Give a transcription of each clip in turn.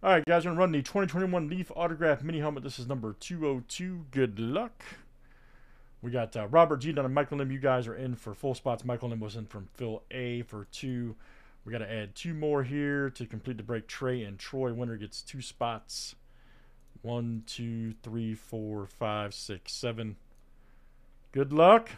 All right, guys, we're gonna run the 2021 Leaf Autograph Mini Helmet. This is number 202. Good luck. We got Robert G down and Michael Lim. You guys are in for full spots. Michael Lim was in from Phil A for 2. We got to add 2 more here to complete the break. Trey and Troy. Winner gets 2 spots. 1, 2, 3, 4, 5, 6, 7. Good luck.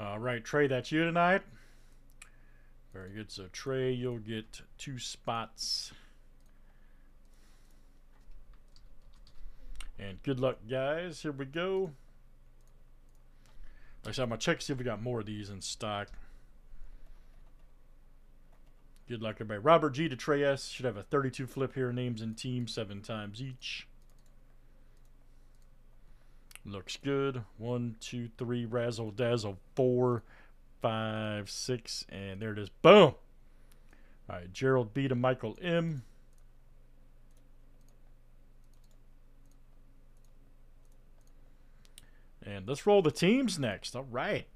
All right, Trey, that's you tonight. Very good. So, Trey, you'll get 2 spots. And good luck, guys. Here we go. Like I said, I'm going to check to see if we got more of these in stock. Good luck, everybody. Robert G to Trey S. Should have a 32 flip here. Names and teams 7 times each. Looks good. 1, 2, 3, razzle dazzle, 4, 5, 6, and there it is. Boom. All right, Gerald B to Michael M. And let's roll the teams next. All right.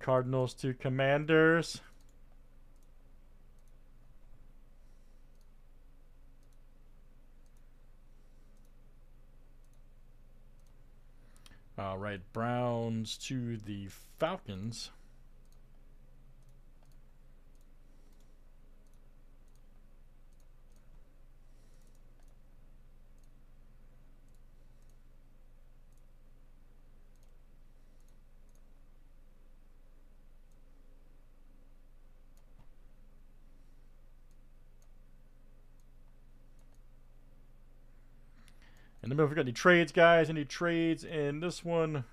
Cardinals to Commanders. All right, Browns to the Falcons. And then we forgot any trades, guys. Any trades in this one?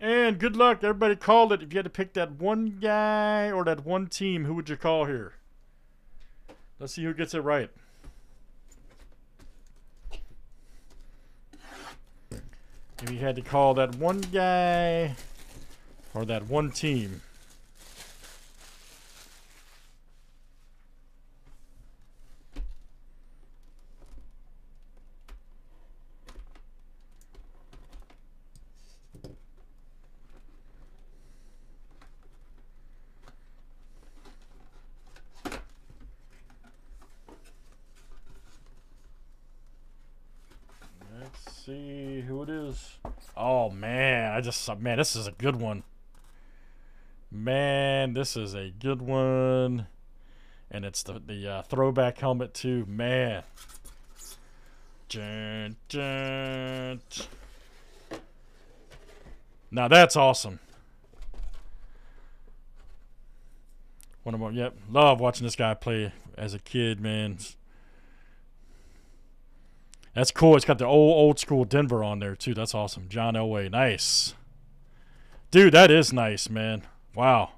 And good luck. Everybody called it. If you had to pick that one guy or that one team, who would you call here? Let's see who gets it right. If you had to call that one guy or that one team. See who it is. Oh man, man, this is a good one. Man, this is a good one. And it's the throwback helmet too, man. Dun, dun. Now that's awesome. One of them, yep. Love watching this guy play as a kid, man. That's cool. It's got the old school Denver on there, too. That's awesome. John Elway. Nice. Dude, that is nice, man. Wow.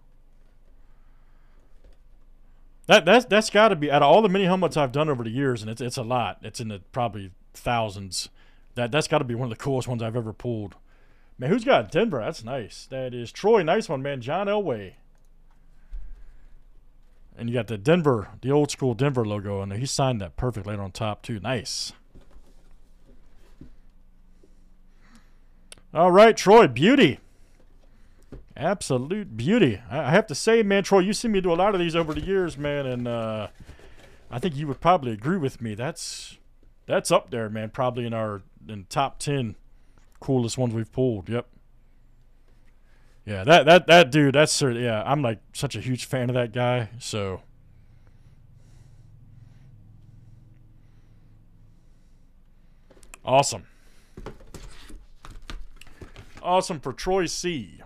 That's got to be, out of all the mini helmets I've done over the years, and it's a lot. It's in the probably thousands. That's got to be one of the coolest ones I've ever pulled. Man, who's got Denver? That's nice. That is Troy. Nice one, man. John Elway. And you got the Denver, the old school Denver logo on there. He signed that perfect later on top, too. Nice. All right, Troy, beauty. Absolute beauty. I have to say, man, Troy, you see me do a lot of these over the years, man, and I think you would probably agree with me. That's up there, man, probably in our in top 10 coolest ones we've pulled. Yep. Yeah, that dude, that's, yeah, I'm like such a huge fan of that guy, so. Awesome. Awesome for Troy C.